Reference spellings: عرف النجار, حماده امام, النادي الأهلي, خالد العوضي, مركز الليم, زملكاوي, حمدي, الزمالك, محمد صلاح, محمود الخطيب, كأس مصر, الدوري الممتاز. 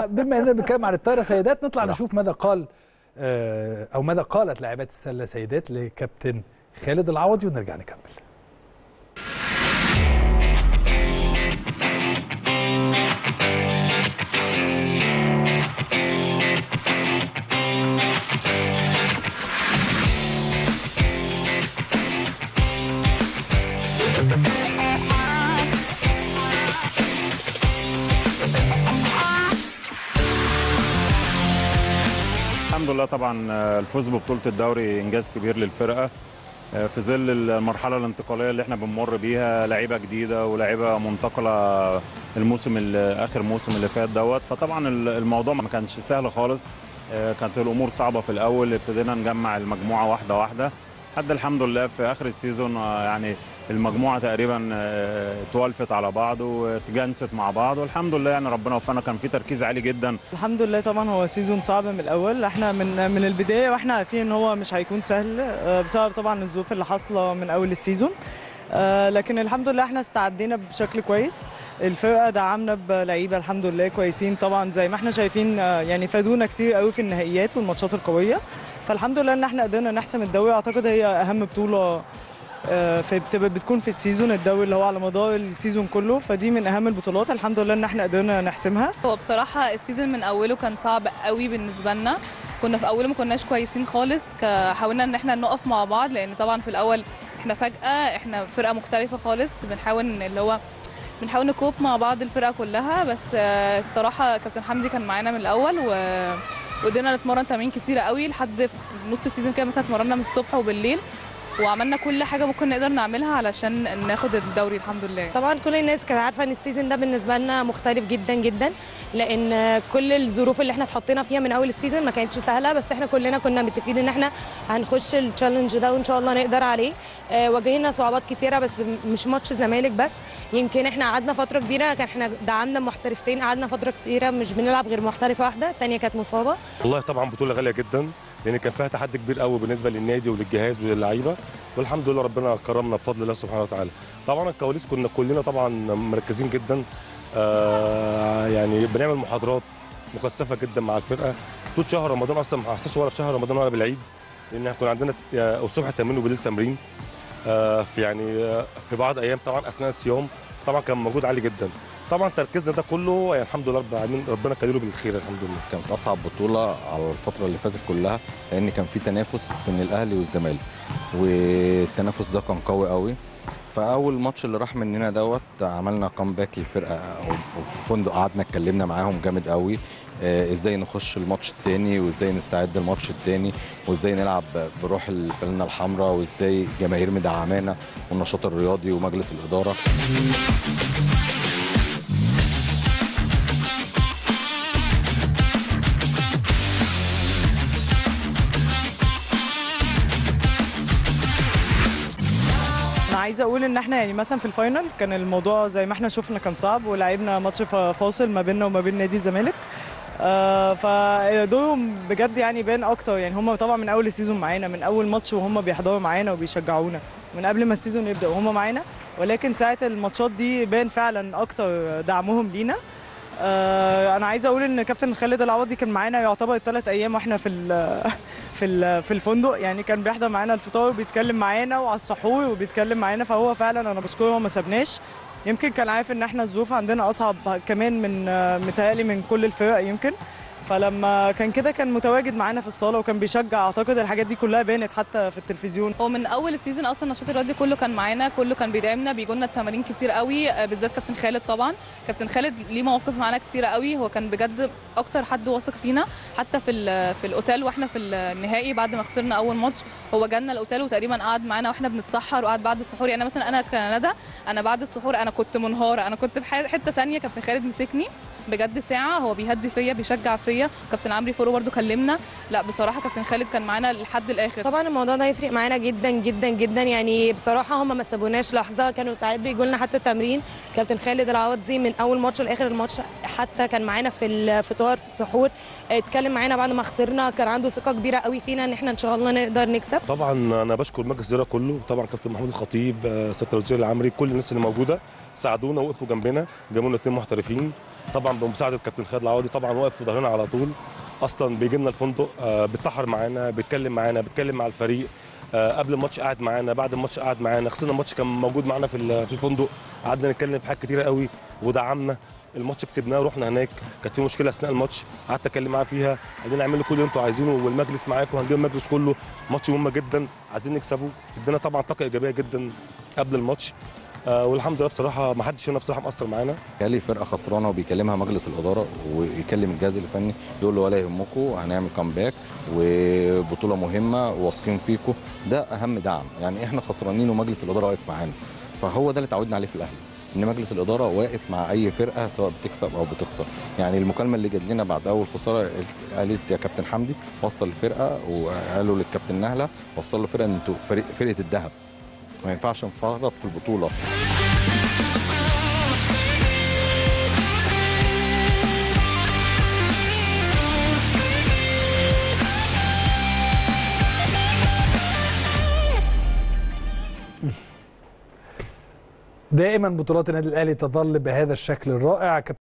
بما اننا بنتكلم عن الطايره سيدات نطلع نشوف ماذا قال او ماذا قالت لاعبات السله سيدات لكابتن خالد العوضي ونرجع نكمل. الحمد لله، طبعا الفوز ببطولة الدوري انجاز كبير للفرقة في ظل المرحلة الانتقالية اللي احنا بنمر بيها، لعيبة جديدة ولاعيبة منتقلة الموسم اخر موسم اللي فات دوت، فطبعا الموضوع ما كانش سهل خالص، كانت الامور صعبة في الاول، ابتدينا نجمع المجموعة واحدة واحدة حد الحمد لله في اخر السيزون يعني المجموعة تقريبا اتوالفت على بعض وتجانست مع بعض والحمد لله يعني ربنا وفقنا، كان في تركيز عالي جدا الحمد لله. طبعا هو سيزون صعب من الاول، احنا من البداية واحنا عارفين ان هو مش هيكون سهل بسبب طبعا الظروف اللي حاصلة من اول السيزون، لكن الحمد لله احنا استعدينا بشكل كويس، الفرقه دعمنا بلعيبه الحمد لله كويسين، طبعا زي ما احنا شايفين يعني فادونا كتير قوي في النهائيات والماتشات القويه، فالحمد لله ان احنا قدرنا نحسم الدوري. اعتقد هي اهم بطوله بتكون في السيزون، الدوري اللي هو على مدار السيزون كله، فدي من اهم البطولات الحمد لله ان احنا قدرنا نحسمها. هو بصراحه السيزون من اوله كان صعب قوي بالنسبه لنا، كنا في اوله ما كناش كويسين خالص، حاولنا ان احنا نقف مع بعض، لان طبعا في الاول احنا فجأة احنا فرقة مختلفة خالص، بنحاول نكوب مع بعض الفرقة كلها، بس الصراحة كابتن حمدي كان معانا من الأول وقدرنا نتمرن تمارين كتيرة قوي لحد نص السيزون كده، مثلا اتمرنا من الصبح وبالليل وعملنا كل حاجة ممكن نقدر نعملها علشان ناخد الدوري الحمد لله. طبعا كل الناس كانت عارفة ان السيزون ده بالنسبة لنا مختلف جدا جدا، لان كل الظروف اللي احنا اتحطينا فيها من اول السيزون ما كانتش سهلة، بس احنا كلنا كنا متفقين ان احنا هنخش التشالنج ده وان شاء الله نقدر عليه. واجهنا صعوبات كتيرة، بس مش ماتش الزمالك بس، يمكن احنا قعدنا فترة كبيرة، كان احنا دعمنا محترفتين، قعدنا فترة كتيرة مش بنلعب غير محترفة واحدة، الثانية كانت مصابة. والله طبعا بطولة غالية جدا، لأن كان فيها تحدي كبير قوي بالنسبة للنادي وللجهاز وللعيبة، والحمد لله ربنا كرمنا بفضل الله سبحانه وتعالى. طبعا الكواليس كنا كلنا طبعا مركزين جدا، يعني بنعمل محاضرات مكثفة جدا مع الفرقة طول شهر رمضان، أصلا ما حصلش ولا في شهر رمضان ولا بالعيد، لأن كنا عندنا الصبح تمرين وبالليل تمرين، في يعني في بعض أيام طبعا أثناء الصيام، طبعا كان مجهود عالي جدا. طبعا تركيزنا ده كله يعني الحمد لله رب العالمين ربنا كادله بالخير الحمد لله. كانت اصعب بطوله على الفتره اللي فاتت كلها، لان كان في تنافس بين الاهلي والزمالك، والتنافس ده كان قوي قوي، فاول ماتش اللي راح مننا دوت عملنا كامباك للفرقه، وفي فندق قعدنا اتكلمنا معاهم جامد قوي ازاي نخش الماتش الثاني، وازاي نستعد الماتش الثاني، وازاي نلعب بروح الفانلة الحمراء، وازاي الجماهير مدعمانا والنشاط الرياضي ومجلس الاداره. عايزه اقول ان احنا يعني مثلا في الفاينل كان الموضوع زي ما احنا شفنا كان صعب، ولعبنا ماتش فاصل ما بيننا وما بين نادي الزمالك، فدورهم بجد يعني بان اكتر، يعني هم طبعا من اول السيزون معانا، من اول ماتش وهم بيحضروا معانا وبيشجعونا من قبل ما السيزون يبدا وهم معانا، ولكن ساعه الماتشات دي بان فعلا اكتر دعمهم لينا. انا عايزه اقول ان كابتن خالد العوضي كان معانا يعتبر الثلاث ايام واحنا في الفندق، يعني كان بيحضر معانا الفطار وبيتكلم معانا وعلى السحور وبيتكلم معانا، فهو فعلا انا بشكره هو ما سابناش، يمكن كان عارف ان احنا الظروف عندنا اصعب كمان من متهيألي من كل الفرق يمكن، فلما كان كده كان متواجد معانا في الصاله وكان بيشجع، اعتقد الحاجات دي كلها بانت حتى في التلفزيون. هو من اول السيزون اصلا النشاط الرياضي كله كان معانا، كله كان بيدعمنا، بيجوا لنا التمارين كتير قوي، بالذات كابتن خالد. طبعا كابتن خالد ليه مواقف معانا كتير قوي، هو كان بجد اكتر حد واثق فينا، حتى في الاوتيل واحنا في النهائي بعد ما خسرنا اول ماتش، هو جالنا الاوتيل وتقريبا قعد معانا واحنا بنتسحر، وقعد بعد السحور، يعني مثلا انا كندى انا بعد السحور انا كنت منهاره، انا كنت في حته ثانيه، كابتن خالد مسكني بجد ساعه، هو بيهدي فيا بيشجع فيا، كابتن عمري فورو برده كلمنا، لا بصراحه كابتن خالد كان معانا لحد الاخر. طبعا الموضوع ده هيفرق معانا جدا جدا جدا، يعني بصراحه هم ما سابوناش لحظه، كانوا ساعات بيجوا لنا حتى التمرين، كابتن خالد العوضي من اول ماتش لاخر الماتش حتى كان معانا في الفطار في السحور، اتكلم معانا بعد ما خسرنا، كان عنده ثقه كبيره قوي فينا ان احنا ان شاء الله نقدر نكسب. طبعا انا بشكر مجلس الاداره كله، طبعا كابتن محمود الخطيب، سيادة الوزير العمري، كل الناس اللي موجوده ساعدونا ووقفوا جنبنا، جابوا لنا 2 محترفين طبعا بمساعده كابتن خالد العوضي، طبعا واقف في ظهرنا على طول، اصلا بيجي لنا الفندق، بيتسحر معانا، بيتكلم مع الفريق، قبل الماتش قعد معانا، بعد الماتش قعد معانا، خسرنا الماتش كان موجود معانا في الفندق، قعدنا نتكلم في حاجات كتيره قوي ودعمنا. الماتش كسبناه ورحنا هناك، كانت في مشكله اثناء الماتش قعدت اتكلم معاه فيها، قال لنا اعملوا كل اللي انتوا عايزينه والمجلس معاكم، هنجيب المجلس كله، ماتش مهم جدا عايزين نكسبه، ادانا طبعا طاقه ايجابيه جدا قبل الماتش. والحمد لله بصراحه ما حدش هنا بصراحه مقصر معانا. قال فرقه خسرانه وبيكلمها مجلس الاداره ويكلم الجهاز الفني يقول له ولا يهمكم هنعمل كامباك وبطوله مهمه واثقين فيكم، ده اهم دعم، يعني احنا خسرانين ومجلس الاداره واقف معانا، فهو ده اللي اتعودنا عليه في الاهلي، ان مجلس الاداره واقف مع اي فرقه سواء بتكسب او بتخسر. يعني المكالمه اللي جت لنا بعد اول خساره قالت يا كابتن حمدي وصل الفرقه، وقالوا للكابتن نهله وصل له فرقه انتوا فرقه الذهب، ما ينفعش نفرط في البطوله. دائما بطولات النادي الاهلي تظل بهذا الشكل الرائع.